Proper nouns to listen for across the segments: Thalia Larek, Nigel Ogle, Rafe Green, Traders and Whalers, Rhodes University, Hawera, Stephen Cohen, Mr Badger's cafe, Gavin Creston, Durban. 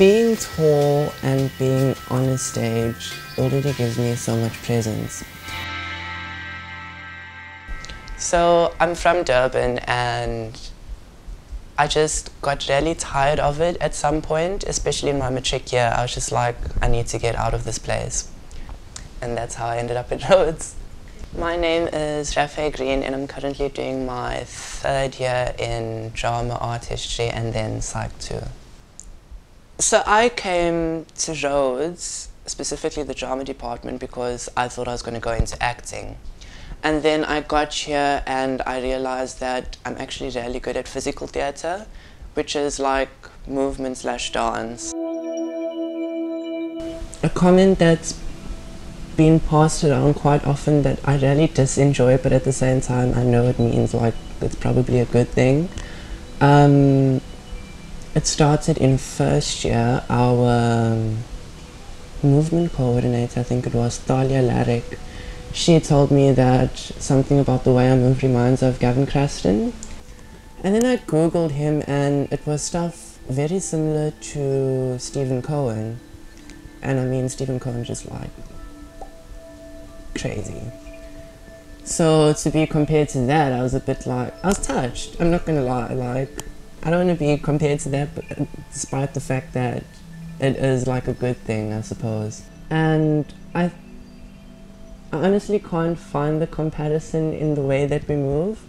Being tall and being on a stage already gives me so much presence. So I'm from Durban and I just got really tired of it at some point, especially in my matric year. I was just like, I need to get out of this place. And that's how I ended up at Rhodes. My name is Rafe Green and I'm currently doing my third year in drama, art history and then psych too. So I came to Rhodes, specifically the drama department, because I thought I was going to go into acting. And then I got here and I realized that I'm actually really good at physical theatre, which is like movement / dance. A comment that's been passed around quite often that I really disenjoy, but at the same time I know it means like it's probably a good thing. It started in first year. Our movement coordinator, I think it was Thalia Larek, she told me that something about the way I move reminds her of Gavin Creston. And then I googled him and it was stuff very similar to Stephen Cohen. And I mean, Stephen Cohen just like crazy. So to be compared to that, I was a bit like, I was touched, I'm not gonna lie. Like, I don't want to be compared to that, but despite the fact that it is like a good thing, I suppose. And I honestly can't find the comparison in the way that we move,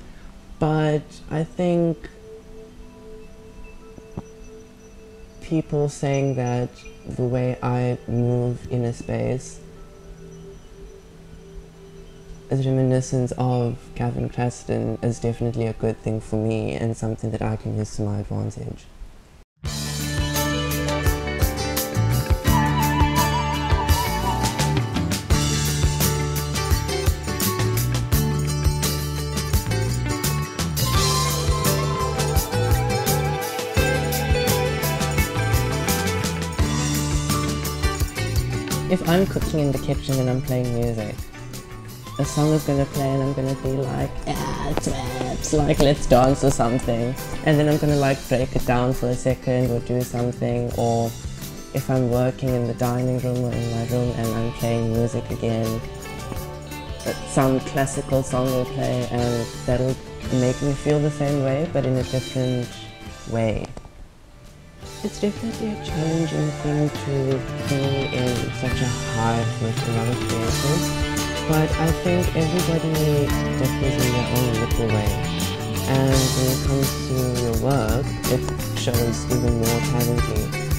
but I think people saying that the way I move in a space as reminiscence of Gavin Creston is definitely a good thing for me and something that I can use to my advantage. If I'm cooking in the kitchen and I'm playing music, a song is gonna play and I'm gonna be like, ah, traps, like let's dance or something. And then I'm gonna like break it down for a second or do something. Or if I'm working in the dining room or in my room and I'm playing music again, some classical song will play and that'll make me feel the same way, but in a different way. It's definitely a challenging thing to be in such a hive with a lot of creators. But I think everybody differs in their own little way. And when it comes to your work, it shows even more talent.